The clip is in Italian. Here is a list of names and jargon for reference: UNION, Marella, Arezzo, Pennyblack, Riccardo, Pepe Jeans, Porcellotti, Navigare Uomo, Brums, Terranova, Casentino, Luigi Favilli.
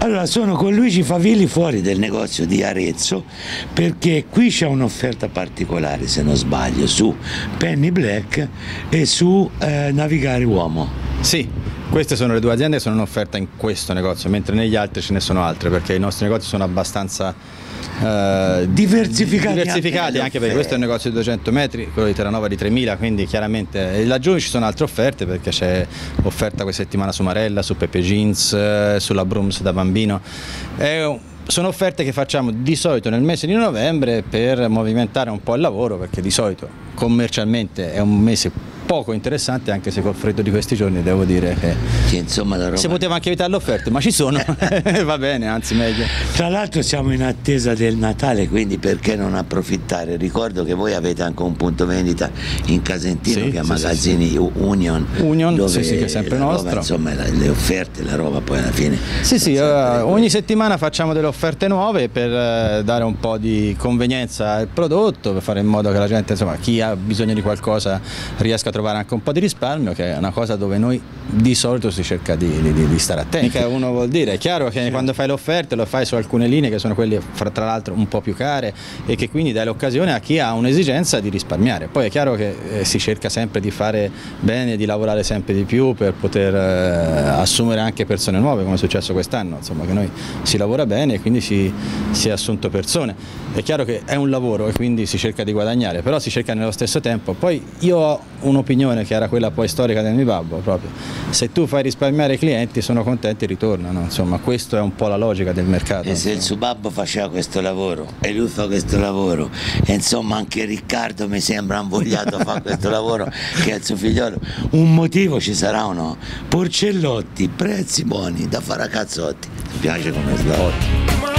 Allora, sono con Luigi Favilli fuori del negozio di Arezzo perché qui c'è un'offerta particolare, se non sbaglio, su Pennyblack e su Navigare Uomo. Sì, queste sono le due aziende che sono in offerta in questo negozio, mentre negli altri ce ne sono altre, perché i nostri negozi sono abbastanza diversificati, anche perché questo è un negozio di 200 metri, quello di Terranova di 3000, quindi chiaramente laggiù ci sono altre offerte, perché c'è offerta questa settimana su Marella, su Pepe Jeans, sulla Brums da bambino. Sono offerte che facciamo di solito nel mese di novembre per movimentare un po' il lavoro, perché di solito commercialmente è un mese poco interessante, anche se col freddo di questi giorni devo dire che insomma, la roba... si poteva anche evitare le offerte, ma ci sono, va bene, anzi meglio. Tra l'altro siamo in attesa del Natale, quindi perché non approfittare? Ricordo che voi avete anche un punto vendita in Casentino, sì, che è magazzini UNION, dove che è sempre nostro. Roba, insomma, le offerte, la roba poi alla fine... ogni settimana facciamo delle offerte nuove per dare un po' di convenienza al prodotto, per fare in modo che la gente, insomma, chi ha bisogno di qualcosa riesca a trovare anche un po' di risparmio, che è una cosa dove noi di solito si cerca di stare attenti. Che uno vuol dire, è chiaro che quando fai le offerte lo fai su alcune linee che sono quelle tra l'altro un po' più care e che quindi dai l'occasione a chi ha un'esigenza di risparmiare. Poi è chiaro che si cerca sempre di fare bene, di lavorare sempre di più per poter assumere anche persone nuove, come è successo quest'anno, insomma, che noi si lavora bene e quindi si è assunto persone. È chiaro che è un lavoro e quindi si cerca di guadagnare, però si cerca nello stesso tempo. Poi io ho un'opinione che era quella poi storica del mio babbo, proprio: se tu fai risparmiare i clienti sono contenti e ritornano, insomma, questa è un po' la logica del mercato. E se il suo babbo faceva questo lavoro e lui fa questo lavoro, e insomma anche Riccardo mi sembra invogliato a fare questo lavoro, che è il suo figliolo, un motivo ci sarà o no? Porcellotti, prezzi buoni da fare a cazzotti, mi piace come slogan.